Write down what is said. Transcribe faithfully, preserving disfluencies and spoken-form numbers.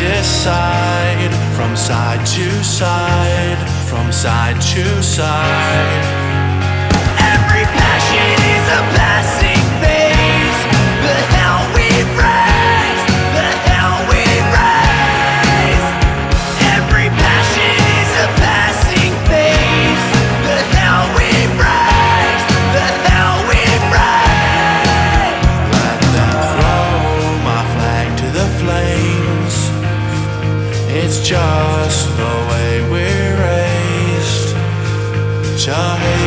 decide, from side to side, from side to side. Every passion is a passing phase, the hell we rise, the hell we rise. Every passion is a passing phase, the hell we rise, the hell we rise. Let them throw my flag to the flames, it's just the way we're raised. Just